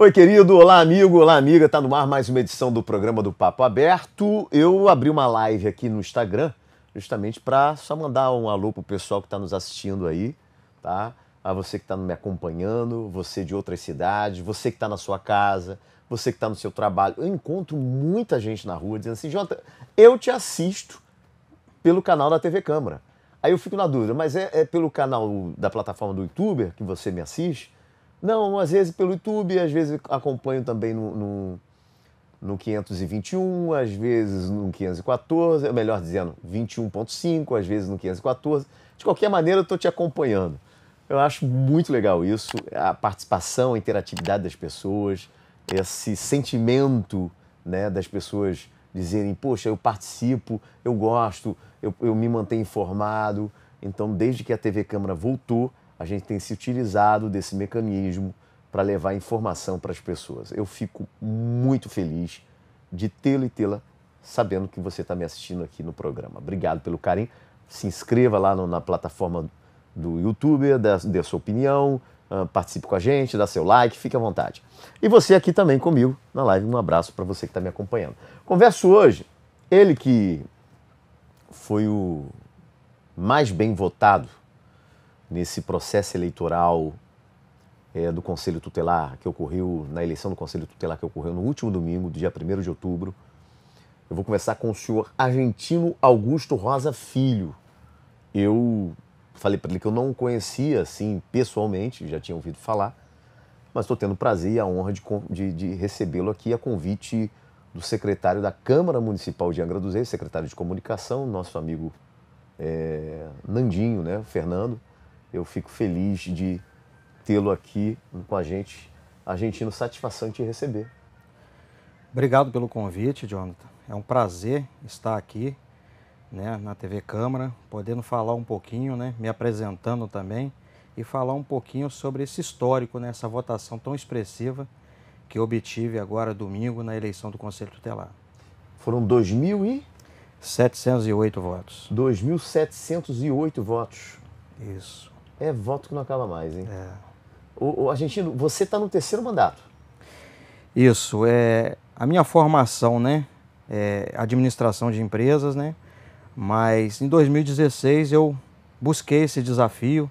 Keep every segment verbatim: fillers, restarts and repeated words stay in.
Oi, querido, olá, amigo, olá, amiga. Tá no ar mais uma edição do programa do Papo Aberto. Eu abri uma live aqui no Instagram justamente para só mandar um alô pro pessoal que está nos assistindo aí, tá? A você que está me acompanhando, você de outras cidades, você que está na sua casa, você que está no seu trabalho. Eu encontro muita gente na rua dizendo assim, Jota, eu te assisto pelo canal da T V Câmara. Aí eu fico na dúvida, mas é, é pelo canal da plataforma do youtuber que você me assiste? Não, às vezes pelo YouTube, às vezes acompanho também no, no, no quinhentos e vinte e um, às vezes no quinhentos e quatorze, melhor dizendo, vinte e um ponto cinco, às vezes no quinhentos e quatorze. De qualquer maneira, eu estou te acompanhando. Eu acho muito legal isso, a participação, a interatividade das pessoas, esse sentimento, né, das pessoas dizerem, poxa, eu participo, eu gosto, eu, eu me mantenho informado. Então, desde que a T V Câmara voltou, a gente tem se utilizado desse mecanismo para levar informação para as pessoas. Eu fico muito feliz de tê-lo e tê-la sabendo que você está me assistindo aqui no programa. Obrigado pelo carinho. Se inscreva lá no, na plataforma do YouTube, dê, dê sua opinião, uh, participe com a gente, dá seu like, fique à vontade. E você aqui também comigo na live, um abraço para você que está me acompanhando. Converso hoje, ele que foi o mais bem votado nesse processo eleitoral é, do Conselho Tutelar, que ocorreu, na eleição do Conselho Tutelar que ocorreu no último domingo, do dia primeiro de outubro, eu vou conversar com o senhor Argentino Augusto Rosa Filho. Eu falei para ele que eu não o conhecia, assim, pessoalmente, já tinha ouvido falar, mas estou tendo o prazer e a honra de, de, de recebê-lo aqui a convite do secretário da Câmara Municipal de Angra dos Reis, secretário de Comunicação, nosso amigo é, Nandinho, né, Fernando. Eu fico feliz de tê-lo aqui com a gente. Argentino, satisfação de te receber. Obrigado pelo convite, Jonathan. É um prazer estar aqui, né, na T V Câmara, podendo falar um pouquinho, né, me apresentando também, e falar um pouquinho sobre esse histórico, né, essa votação tão expressiva que obtive agora domingo na eleição do Conselho Tutelar. Foram dois mil e setecentos e oito votos. dois mil setecentos e oito votos. Isso. É voto que não acaba mais, hein? É. O, o Argentino, você está no terceiro mandato. Isso. É, a minha formação, né, é administração de empresas, né? Mas em dois mil e dezesseis eu busquei esse desafio,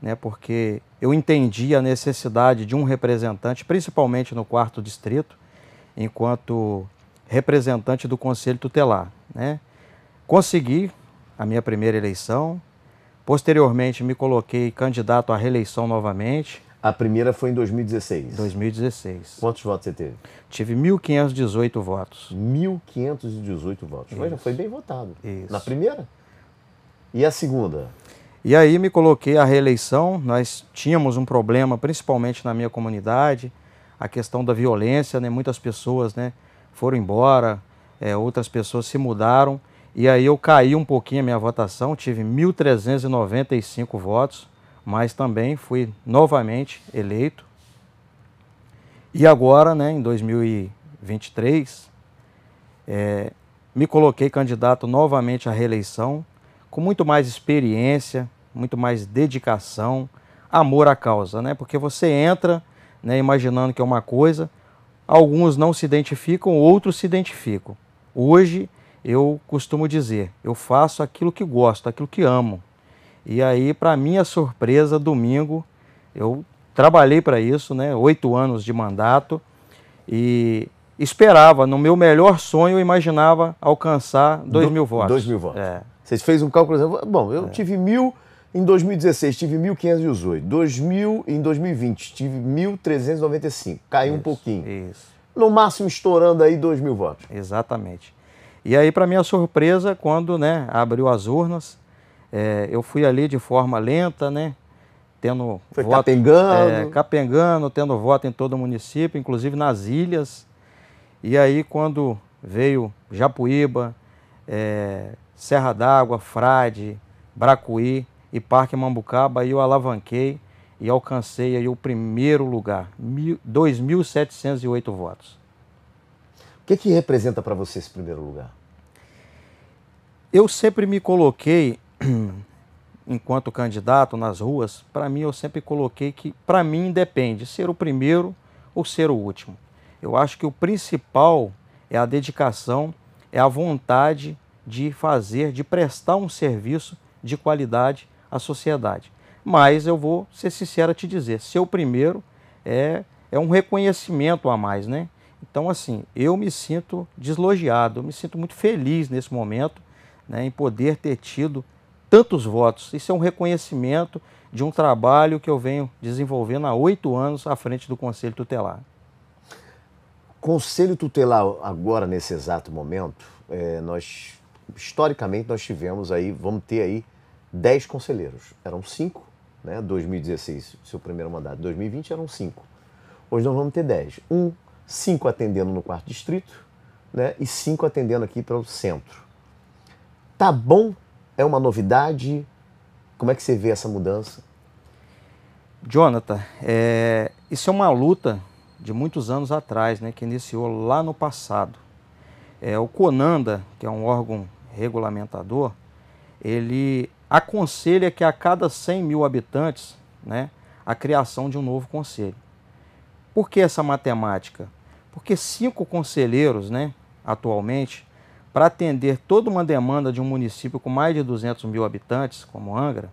né? Porque eu entendi a necessidade de um representante, principalmente no quarto distrito, enquanto representante do Conselho Tutelar, né? Consegui a minha primeira eleição. Posteriormente, me coloquei candidato à reeleição novamente. A primeira foi em dois mil e dezesseis? dois mil e dezesseis. Quantos votos você teve? Tive mil quinhentos e dezoito votos. mil quinhentos e dezoito votos. Isso. Mas já foi bem votado. Isso. Na primeira? E a segunda? E aí me coloquei à reeleição. Nós tínhamos um problema, principalmente na minha comunidade, a questão da violência, né? Muitas pessoas, né, foram embora, é, outras pessoas se mudaram. E aí eu caí um pouquinho a minha votação, tive mil trezentos e noventa e cinco votos, mas também fui novamente eleito. E agora, né, em dois mil e vinte e três, é, me coloquei candidato novamente à reeleição, com muito mais experiência, muito mais dedicação, amor à causa, né? Porque você entra, né, imaginando que é uma coisa, alguns não se identificam, outros se identificam. Hoje, eu costumo dizer, eu faço aquilo que gosto, aquilo que amo. E aí, para minha surpresa, domingo, eu trabalhei para isso, né? Oito anos de mandato e esperava, no meu melhor sonho, eu imaginava alcançar dois Do, mil votos. Dois mil votos. É. Você fez um cálculo, bom, eu é. tive mil em dois mil e dezesseis, tive mil quinhentos e dezoito, dois mil em dois mil e vinte, tive mil trezentos e noventa e cinco, caiu isso, um pouquinho. Isso. No máximo, estourando aí dois mil votos. Exatamente. E aí, para minha surpresa, quando, né, abriu as urnas, é, eu fui ali de forma lenta, né, tendo Foi voto, capengando. É, capengando, tendo voto em todo o município, inclusive nas ilhas. E aí, quando veio Japuíba, é, Serra d'Água, Frade, Bracuí e Parque Mambucaba, aí eu alavanquei e alcancei aí o primeiro lugar, dois mil setecentos e oito votos. O que que representa para você esse primeiro lugar? Eu sempre me coloquei, enquanto candidato nas ruas, para mim eu sempre coloquei que, para mim, depende ser o primeiro ou ser o último. Eu acho que o principal é a dedicação, é a vontade de fazer, de prestar um serviço de qualidade à sociedade. Mas eu vou ser sincero a te dizer, ser o primeiro é, é um reconhecimento a mais, né? Então, assim, eu me sinto deslogiado, eu me sinto muito feliz nesse momento, né, em poder ter tido tantos votos. Isso é um reconhecimento de um trabalho que eu venho desenvolvendo há oito anos à frente do Conselho Tutelar. Conselho Tutelar, agora, nesse exato momento, é, nós, historicamente, nós tivemos aí, vamos ter aí, dez conselheiros. Eram cinco, né? dois mil e dezesseis, seu primeiro mandato. dois mil e vinte eram cinco. Hoje nós vamos ter dez. Um, cinco atendendo no quarto distrito, né? E cinco atendendo aqui para o centro. Tá bom? É uma novidade? Como é que você vê essa mudança? Jonathan, é... isso é uma luta de muitos anos atrás, né? Que iniciou lá no passado. É, o Conanda, que é um órgão regulamentador, ele aconselha que a cada cem mil habitantes, né, a criação de um novo conselho. Por que essa matemática? Porque cinco conselheiros, né, atualmente, para atender toda uma demanda de um município com mais de duzentos mil habitantes, como Angra,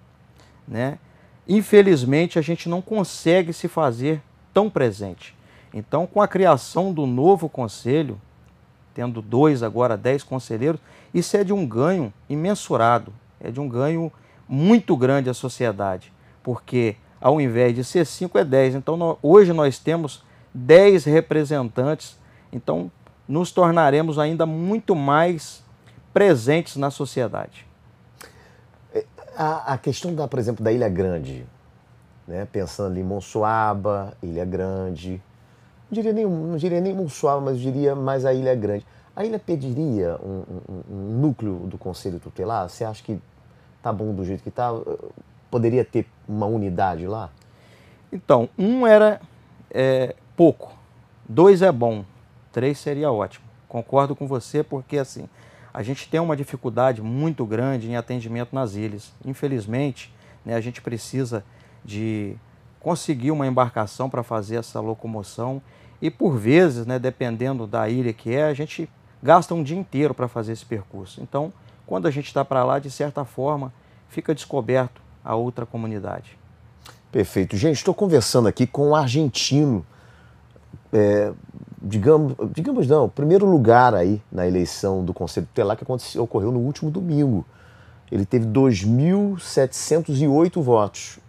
né, infelizmente a gente não consegue se fazer tão presente. Então, com a criação do novo conselho, tendo dois agora, dez conselheiros, isso é de um ganho imensurado, é de um ganho muito grande à sociedade, porque ao invés de ser cinco, é dez. Então, nós, hoje nós temos dez representantes, então nos tornaremos ainda muito mais presentes na sociedade. A, a questão, da, por exemplo, da Ilha Grande, né? Pensando em Monsoaba, Ilha Grande... Não diria, nem, não diria nem Monsoaba, mas diria mais a Ilha Grande. A ilha pediria um, um, um núcleo do Conselho Tutelar? Você acha que tá bom do jeito que tá? Poderia ter uma unidade lá? Então, um era é, pouco, dois é bom, três seria ótimo. Concordo com você porque, assim, a gente tem uma dificuldade muito grande em atendimento nas ilhas. Infelizmente, né, a gente precisa de conseguir uma embarcação para fazer essa locomoção. E por vezes, né, dependendo da ilha que é, a gente gasta um dia inteiro para fazer esse percurso. Então, quando a gente está para lá, de certa forma, fica descoberto a outra comunidade. Perfeito. Gente, estou conversando aqui com um argentino, é, digamos, digamos não, primeiro lugar aí na eleição do Conselho Tutelar que aconteceu, ocorreu no último domingo. Ele teve dois mil setecentos e oito votos.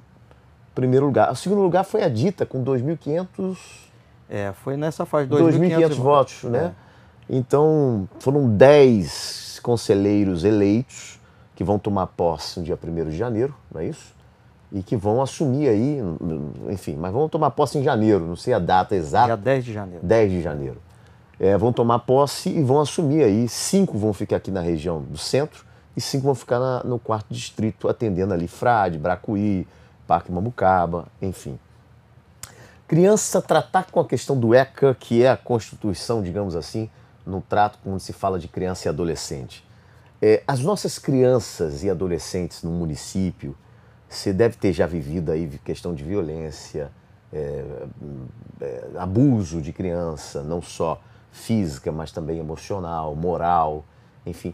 Primeiro lugar. O segundo lugar foi a Dita, com dois mil e quinhentos... É, foi nessa fase, dois mil e quinhentos votos, né? É. Então, foram dez conselheiros eleitos que vão tomar posse no dia primeiro de janeiro, não é isso? E que vão assumir aí, enfim, mas vão tomar posse em janeiro, não sei a data exata. Dia dez de janeiro. dez de janeiro. É, vão tomar posse e vão assumir aí, cinco vão ficar aqui na região do centro e cinco vão ficar na, no quarto distrito, atendendo ali Frade, Bracuí, Parque Mambucaba, enfim. Criança tratar com a questão do E C A, que é a Constituição, digamos assim, no trato quando se fala de criança e adolescente. É, as nossas crianças e adolescentes no município, você deve ter já vivido aí questão de violência, é, é, abuso de criança, não só física, mas também emocional, moral, enfim.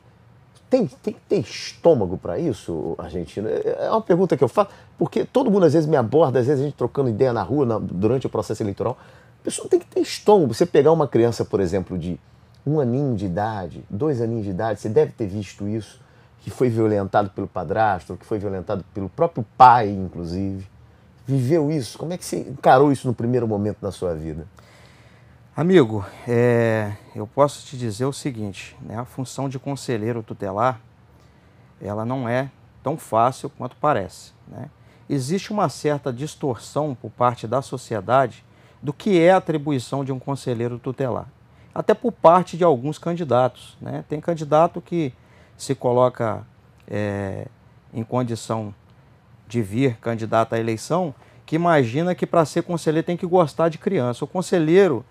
Tem que ter estômago para isso, Argentino? É uma pergunta que eu faço, porque todo mundo às vezes me aborda, às vezes a gente trocando ideia na rua na, durante o processo eleitoral. A pessoa tem que ter estômago. Você pegar uma criança, por exemplo, de um aninho de idade, dois aninhos de idade, você deve ter visto isso, que foi violentado pelo padrasto, que foi violentado pelo próprio pai, inclusive. Viveu isso? Como é que você encarou isso no primeiro momento da sua vida? Amigo, é, eu posso te dizer o seguinte, né, a função de conselheiro tutelar, ela não é tão fácil quanto parece, né? Existe uma certa distorção por parte da sociedade do que é a atribuição de um conselheiro tutelar, até por parte de alguns candidatos, né? Tem candidato que se coloca é, em condição de vir candidato à eleição, que imagina que para ser conselheiro tem que gostar de criança. O conselheiro...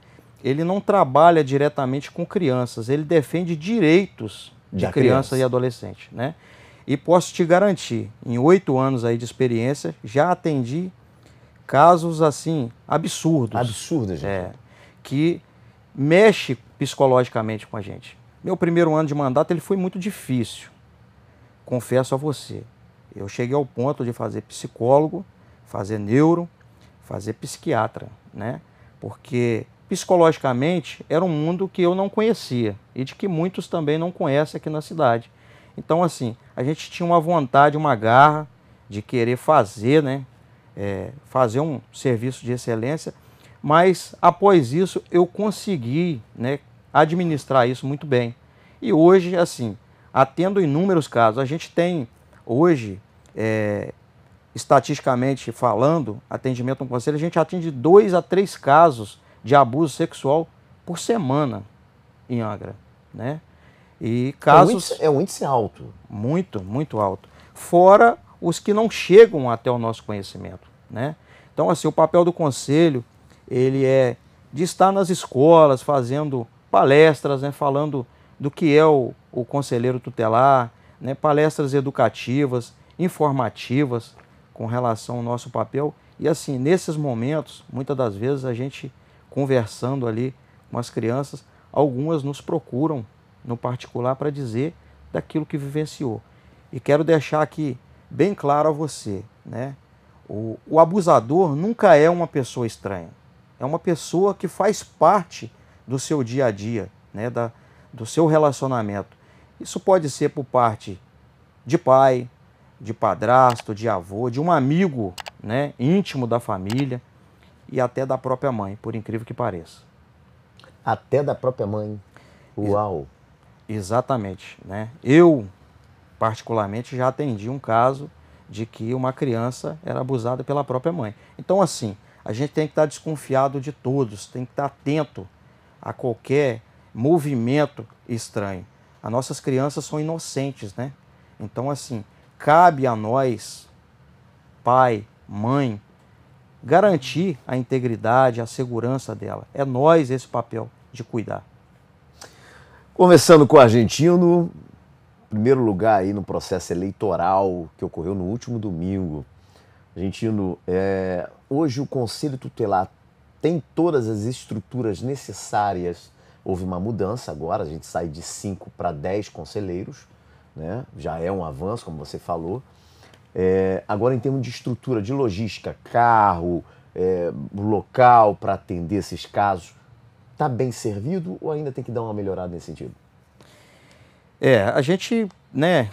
ele não trabalha diretamente com crianças, ele defende direitos de criança, criança e adolescente, né? E posso te garantir, em oito anos aí de experiência, já atendi casos assim absurdos. Absurdos, gente. É, que mexe psicologicamente com a gente. Meu primeiro ano de mandato ele foi muito difícil. Confesso a você. Eu cheguei ao ponto de fazer psicólogo, fazer neuro, fazer psiquiatra, né? Porque psicologicamente era um mundo que eu não conhecia e de que muitos também não conhecem aqui na cidade. Então, assim, a gente tinha uma vontade, uma garra de querer fazer, né? É, fazer um serviço de excelência, mas após isso eu consegui, né, administrar isso muito bem. E hoje, assim, atendo inúmeros casos. A gente tem hoje, é, estatisticamente falando, atendimento no conselho, a gente atende dois a três casos de abuso sexual por semana em Angra, né? E casos... É um índice alto. Muito, muito alto. Fora os que não chegam até o nosso conhecimento, né? Então, assim, o papel do conselho, ele é de estar nas escolas, fazendo palestras, né? Falando do que é o, o conselheiro tutelar, né? Palestras educativas, informativas, com relação ao nosso papel. E, assim, nesses momentos, muitas das vezes, a gente conversando ali com as crianças, algumas nos procuram no particular para dizer daquilo que vivenciou. E quero deixar aqui bem claro a você, né? O, o abusador nunca é uma pessoa estranha. É uma pessoa que faz parte do seu dia a dia, né? Da, do seu relacionamento. Isso pode ser por parte de pai, de padrasto, de avô, de um amigo, né? Íntimo da família e até da própria mãe, por incrível que pareça. Até da própria mãe? Uau! Isso. Exatamente, né? Eu, particularmente, já atendi um caso de que uma criança era abusada pela própria mãe. Então, assim, a gente tem que estar desconfiado de todos, tem que estar atento a qualquer movimento estranho. As nossas crianças são inocentes, né? Então, assim, cabe a nós, pai, mãe, garantir a integridade, a segurança dela. É nós esse papel de cuidar. Conversando com o Argentino, primeiro lugar aí no processo eleitoral que ocorreu no último domingo. Argentino, é, hoje o Conselho Tutelar tem todas as estruturas necessárias. Houve uma mudança agora, a gente sai de cinco para dez conselheiros, né? Já é um avanço, como você falou. É, agora em termos de estrutura, de logística, carro, é, local para atender esses casos, está bem servido ou ainda tem que dar uma melhorada nesse sentido? É, a gente, né,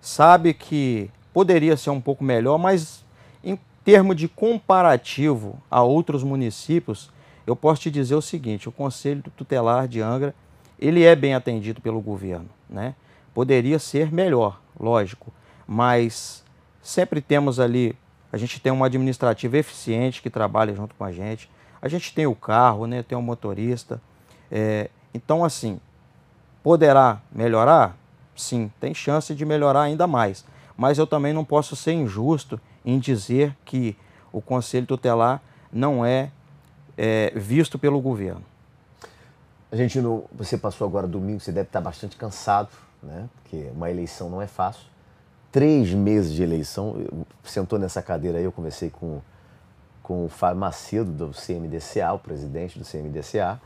sabe que poderia ser um pouco melhor, mas em termo de comparativo a outros municípios, eu posso te dizer o seguinte, o Conselho Tutelar de Angra, ele é bem atendido pelo governo, né? Poderia ser melhor, lógico, mas sempre temos ali, a gente tem uma administrativa eficiente que trabalha junto com a gente. A gente tem o carro, né? Tem o motorista. É, então, assim, poderá melhorar? Sim, tem chance de melhorar ainda mais. Mas eu também não posso ser injusto em dizer que o Conselho Tutelar não é, é visto pelo governo. Argentino, você passou agora domingo, você deve estar bastante cansado, né? Porque uma eleição não é fácil. Três meses de eleição, sentou nessa cadeira aí, eu conversei com... com o Fábio Macedo, do C M D C A, o presidente do C M D C A,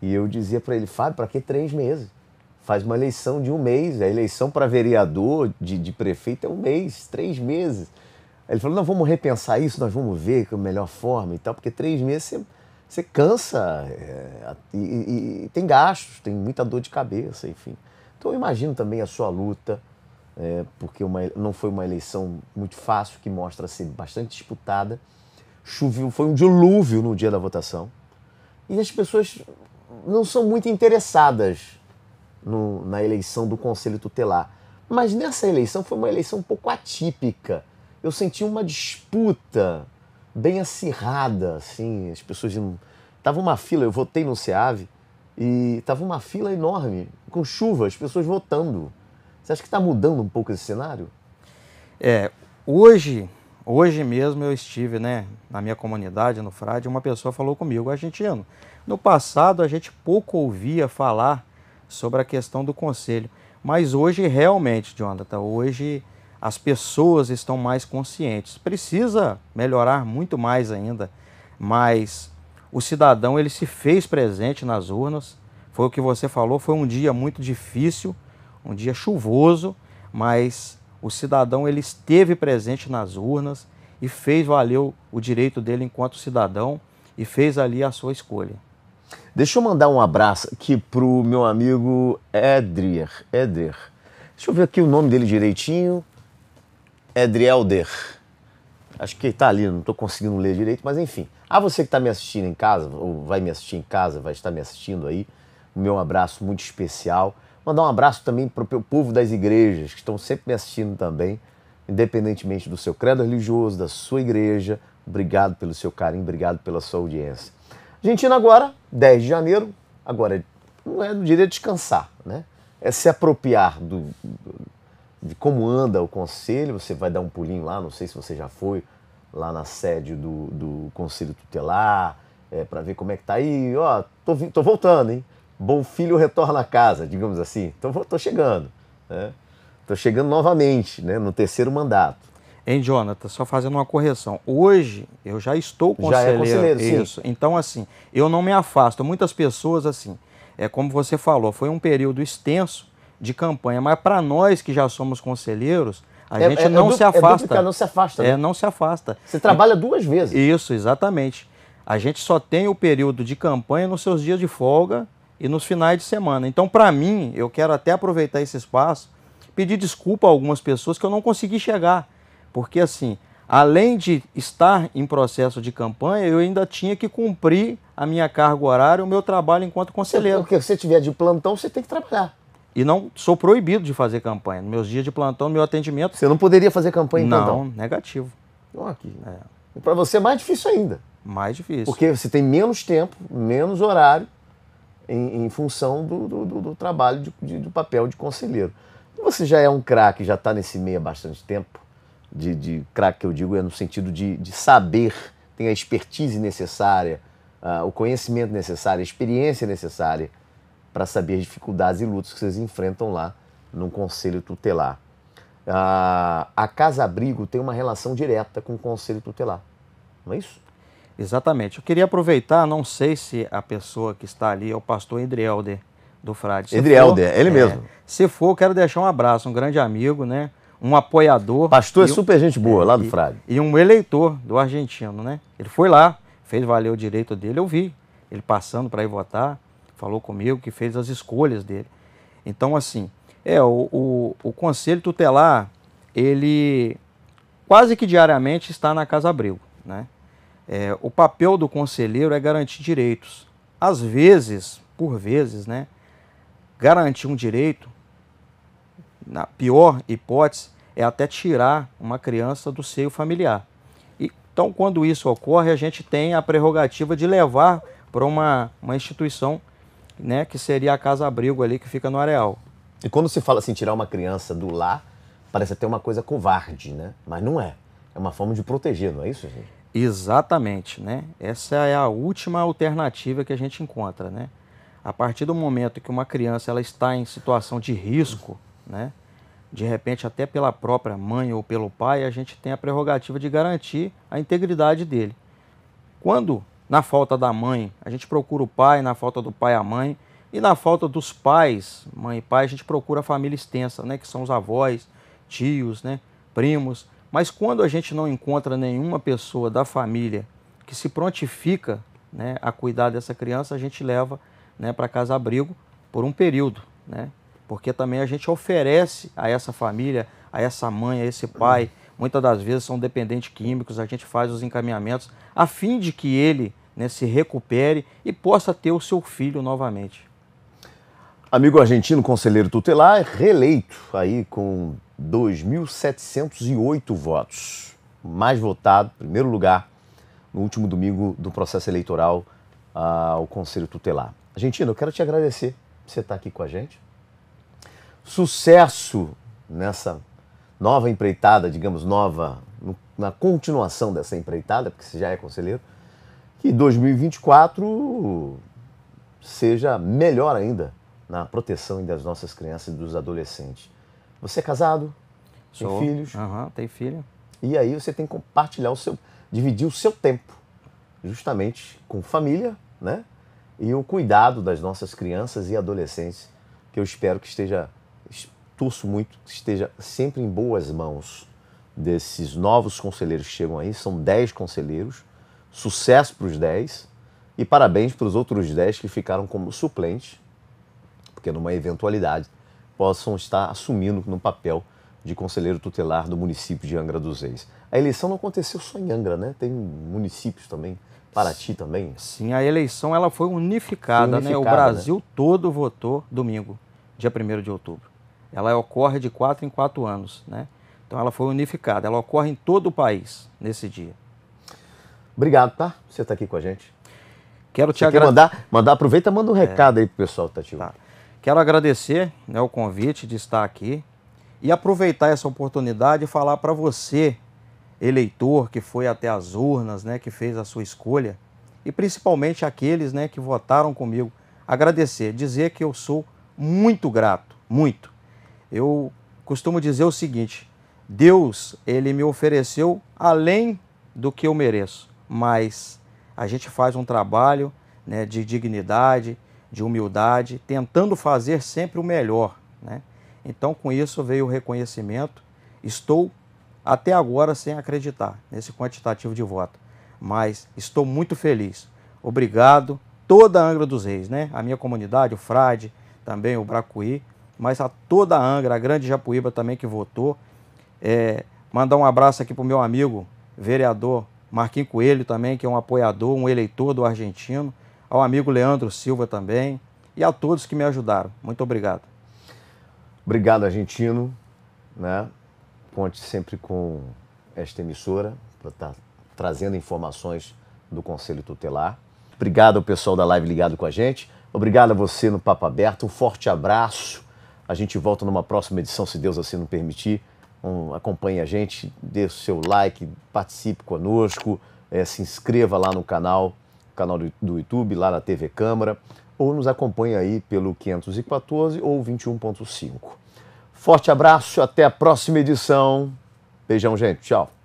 e eu dizia para ele, Fábio, para que três meses? Faz uma eleição de um mês, a eleição para vereador, de, de prefeito é um mês, três meses. Aí ele falou, não, vamos repensar isso, nós vamos ver que é a melhor forma e tal, porque três meses você, você cansa, é, e, e tem gastos, tem muita dor de cabeça, enfim. Então eu imagino também a sua luta, é, porque uma, não foi uma eleição muito fácil, que mostra ser bastante disputada. Choveu, foi um dilúvio no dia da votação. E as pessoas não são muito interessadas no, na eleição do Conselho Tutelar. Mas nessa eleição foi uma eleição um pouco atípica. Eu senti uma disputa bem acirrada, assim, as pessoas... Não... Tava uma fila, eu votei no SEAV e tava uma fila enorme, com chuva, as pessoas votando. Você acha que está mudando um pouco esse cenário? É, hoje... Hoje mesmo eu estive, né, na minha comunidade, no Frade, uma pessoa falou comigo, Argentino, no passado a gente pouco ouvia falar sobre a questão do conselho, mas hoje realmente, Jonathan, hoje as pessoas estão mais conscientes. Precisa melhorar muito mais ainda, mas o cidadão ele se fez presente nas urnas. Foi o que você falou, foi um dia muito difícil, um dia chuvoso, mas o cidadão ele esteve presente nas urnas e fez valer o direito dele enquanto cidadão e fez ali a sua escolha. Deixa eu mandar um abraço aqui para o meu amigo Edrier. Edrier. Deixa eu ver aqui o nome dele direitinho. Edrielder. Acho que está ali, não estou conseguindo ler direito, mas enfim. A você que está me assistindo em casa, ou vai me assistir em casa, vai estar me assistindo aí, o meu abraço muito especial. Mandar um abraço também para o povo das igrejas, que estão sempre me assistindo também, independentemente do seu credo religioso, da sua igreja. Obrigado pelo seu carinho, obrigado pela sua audiência. Argentina agora, dez de janeiro, agora não é no direito de descansar, né? É se apropriar do, de como anda o Conselho. Você vai dar um pulinho lá, não sei se você já foi, lá na sede do, do Conselho Tutelar, é, para ver como é que tá aí. Ó, tô, tô voltando, hein? Bom filho retorna a casa, digamos assim. Então tô chegando, né? Tô chegando novamente, né? No terceiro mandato. Hein, Jonathan, só fazendo uma correção. Hoje eu já estou conselheiro. Já é conselheiro, isso. Sim. Então, assim, eu não me afasto. Muitas pessoas, assim, é como você falou, foi um período extenso de campanha, mas para nós que já somos conselheiros, a é, gente é, não, é, se afasta, é duplicar, não se afasta. É, né? Não se afasta. Você trabalha duas vezes. Isso, exatamente. A gente só tem o período de campanha nos seus dias de folga e nos finais de semana. Então, para mim, eu quero até aproveitar esse espaço, pedir desculpa a algumas pessoas que eu não consegui chegar. Porque, assim, além de estar em processo de campanha, eu ainda tinha que cumprir a minha carga horária, o meu trabalho enquanto conselheiro. Porque se você estiver de plantão, você tem que trabalhar. E não sou proibido de fazer campanha. Nos meus dias de plantão, no meu atendimento... Você não poderia fazer campanha em plantão? Não, negativo. Oh, aqui. É. Para você é mais difícil ainda. Mais difícil. Porque você tem menos tempo, menos horário, em, em função do, do, do, do trabalho, de, de, do papel de conselheiro. E você já é um craque, já está nesse meio há bastante tempo. De, de craque que eu digo é no sentido de, de saber, tem a expertise necessária, uh, o conhecimento necessário, a experiência necessária para saber as dificuldades e lutas que vocês enfrentam lá no Conselho Tutelar. Uh, a Casa Abrigo tem uma relação direta com o Conselho Tutelar, não é isso? Exatamente. Eu queria aproveitar, não sei se a pessoa que está ali é o pastor Edrielder do Frade. Edrielder, ele é, mesmo. Se for, quero deixar um abraço, um grande amigo, né? Um apoiador. Pastor é super gente boa, lá do Frade. E um eleitor do Argentino, né? Ele foi lá, fez valer o direito dele, eu vi. Ele passando para ir votar, falou comigo que fez as escolhas dele. Então, assim, é, o, o, o Conselho Tutelar, ele quase que diariamente está na Casa Abrigo, né? É, o papel do conselheiro é garantir direitos. Às vezes, por vezes, né? Garantir um direito, na pior hipótese, é até tirar uma criança do seio familiar. Então, quando isso ocorre, a gente tem a prerrogativa de levar para uma, uma instituição, né, que seria a casa-abrigo ali, que fica no areal. E quando se fala assim, tirar uma criança do lar, parece até uma coisa covarde, né? Mas não é. É uma forma de proteger, não é isso, gente? Exatamente, né? Essa é a última alternativa que a gente encontra, né? A partir do momento que uma criança ela está em situação de risco, né? De repente, até pela própria mãe ou pelo pai, a gente tem a prerrogativa de garantir a integridade dele. Quando, na falta da mãe, a gente procura o pai, na falta do pai, a mãe, e na falta dos pais, mãe e pai, a gente procura a família extensa, né? Que são os avós, tios, né? Primos. Mas quando a gente não encontra nenhuma pessoa da família que se prontifica, né, a cuidar dessa criança, a gente leva, né, para casa-abrigo por um período, né? Porque também a gente oferece a essa família, a essa mãe, a esse pai, muitas das vezes são dependentes químicos, a gente faz os encaminhamentos a fim de que ele, né, se recupere e possa ter o seu filho novamente. Amigo argentino, conselheiro tutelar, reeleito aí com dois mil setecentos e oito votos. Mais votado, primeiro lugar, no último domingo do processo eleitoral ao Conselho Tutelar. Argentino, eu quero te agradecer por você estar aqui com a gente. Sucesso nessa nova empreitada, digamos, nova, no, na continuação dessa empreitada, porque você já é conselheiro, que dois mil e vinte e quatro seja melhor ainda na proteção das nossas crianças e dos adolescentes. Você é casado? Sou. Tem filhos. Aham, tem filho. E aí você tem que compartilhar o seu... dividir o seu tempo, justamente com família, né? E o cuidado das nossas crianças e adolescentes, que eu espero que esteja... torço muito que esteja sempre em boas mãos desses novos conselheiros que chegam aí. São dez conselheiros. Sucesso para os dez. E parabéns para os outros dez que ficaram como suplentes, porque numa eventualidade possam estar assumindo no papel de conselheiro tutelar do município de Angra dos Reis. A eleição não aconteceu só em Angra, né? Tem municípios também, Paraty também. Sim, a eleição ela foi unificada, foi unificada né? O Brasil né? todo votou domingo, dia primeiro de outubro. Ela ocorre de quatro em quatro anos, né? Então ela foi unificada, ela ocorre em todo o país nesse dia. Obrigado, tá? Você está aqui com a gente. Quero te agradecer. Mandar, mandar, aproveita, manda um recado é. aí pro pessoal que tá te ouvindo. Quero agradecer né, o convite de estar aqui e aproveitar essa oportunidade e falar para você, eleitor que foi até as urnas, né, que fez a sua escolha, e principalmente aqueles né, que votaram comigo, agradecer, dizer que eu sou muito grato, muito. Eu costumo dizer o seguinte, Deus, ele me ofereceu além do que eu mereço, mas... a gente faz um trabalho né, de dignidade, de humildade, tentando fazer sempre o melhor. Né? Então, com isso, veio o reconhecimento. Estou, até agora, sem acreditar nesse quantitativo de voto, mas estou muito feliz. Obrigado, toda a Angra dos Reis, né? A minha comunidade, o Frade, também o Bracuí, mas a toda a Angra, a grande Japuíba também que votou. É, mandar um abraço aqui para o meu amigo, vereador, Marquinhos Coelho também, que é um apoiador, um eleitor do Argentino, ao amigo Leandro Silva também e a todos que me ajudaram. Muito obrigado. Obrigado, Argentino. Né? Conte sempre com esta emissora para estar tá trazendo informações do Conselho Tutelar. Obrigado ao pessoal da live ligado com a gente. Obrigado a você no Papo Aberto. Um forte abraço. A gente volta numa próxima edição, se Deus assim nos permitir. Um, acompanhe a gente, dê o seu like, participe conosco, é, se inscreva lá no canal, canal do, do YouTube, lá na T V Câmara, ou nos acompanhe aí pelo quinhentos e quatorze ou vinte e um ponto cinco. Forte abraço, até a próxima edição. Beijão, gente. Tchau.